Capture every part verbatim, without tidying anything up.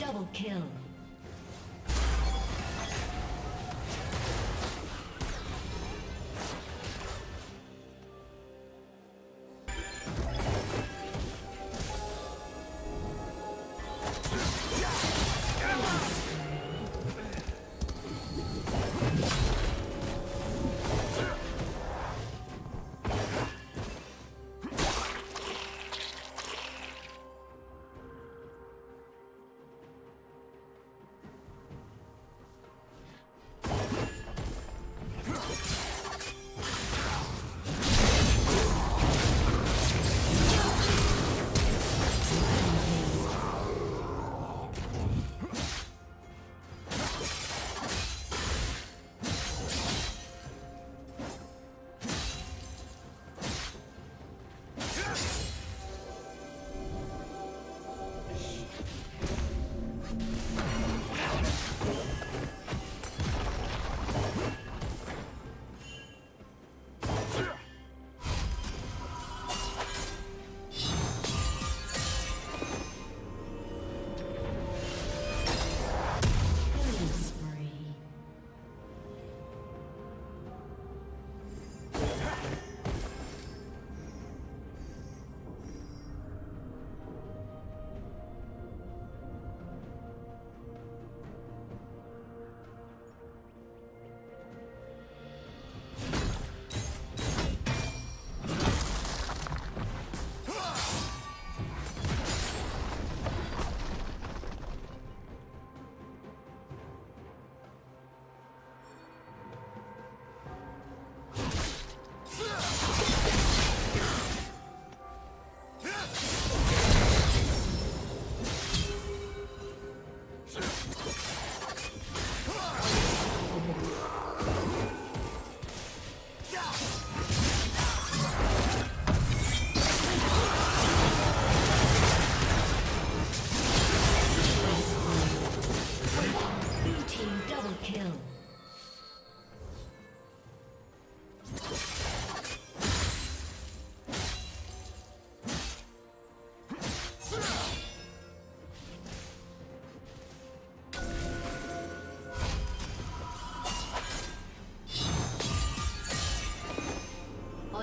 Double kill.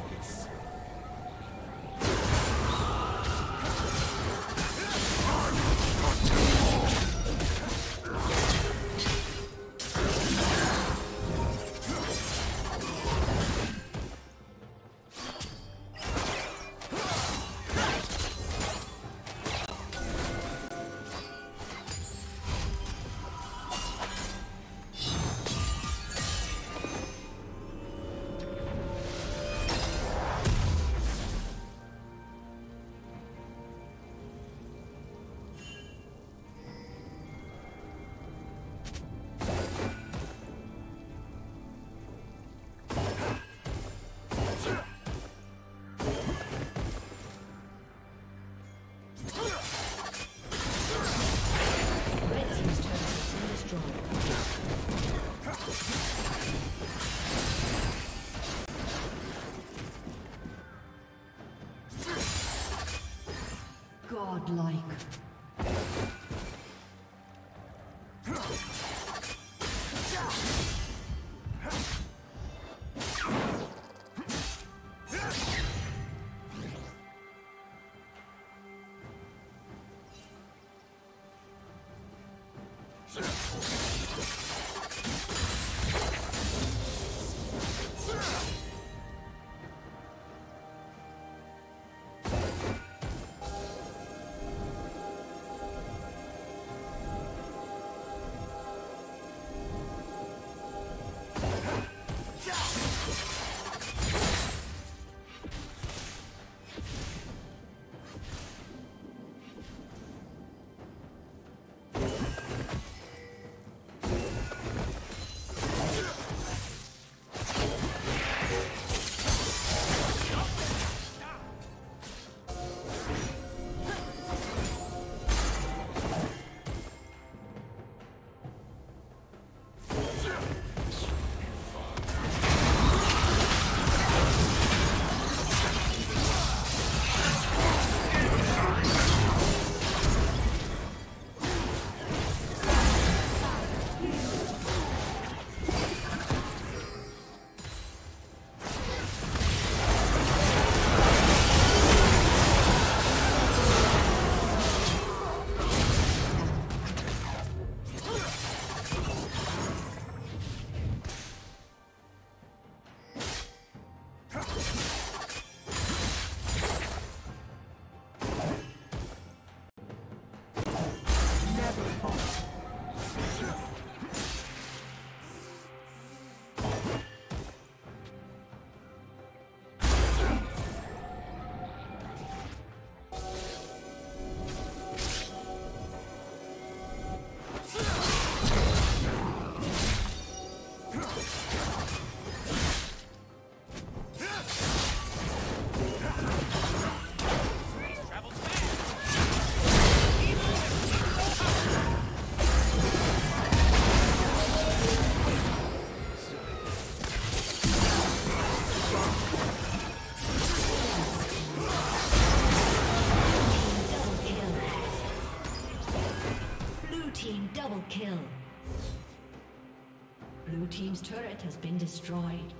focus. Godlike. Kill. Blue team's turret has been destroyed.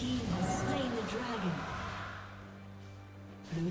team has slain the dragon. Blue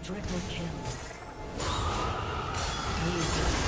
Triple kill.